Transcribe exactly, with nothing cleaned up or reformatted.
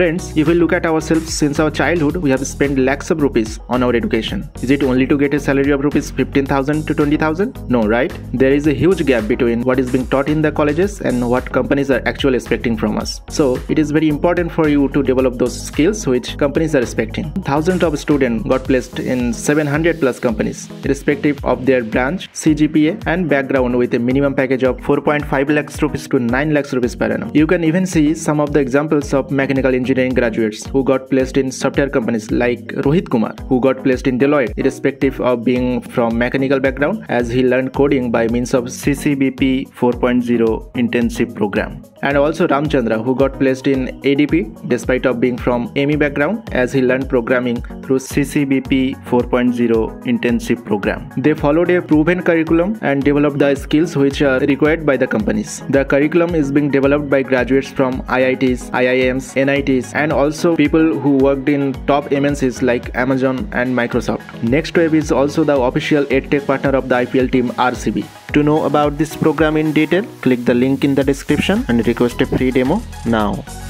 Friends, if we look at ourselves since our childhood, we have spent lakhs of rupees on our education. Is it only to get a salary of rupees fifteen thousand to twenty thousand? No, right? There is a huge gap between what is being taught in the colleges and what companies are actually expecting from us. So, it is very important for you to develop those skills which companies are expecting. Thousands of students got placed in seven hundred plus companies, irrespective of their branch, C G P A and background, with a minimum package of four point five lakhs rupees to nine lakhs rupees per annum. You can even see some of the examples of mechanical engineering graduates who got placed in software companies like Rohit Kumar, who got placed in Deloitte, irrespective of being from mechanical background, as he learned coding by means of C C B P four point zero intensive program. And also Ramchandra, who got placed in A D P despite of being from M E background, as he learned programming through C C B P four point zero intensive program. They followed a proven curriculum and developed the skills which are required by the companies. The curriculum is being developed by graduates from I I Ts, I I Ms, N I Ts, and also people who worked in top M N Cs like Amazon and Microsoft. NextWave is also the official EdTech partner of the I P L team R C B. To know about this program in detail, click the link in the description and request a free demo now.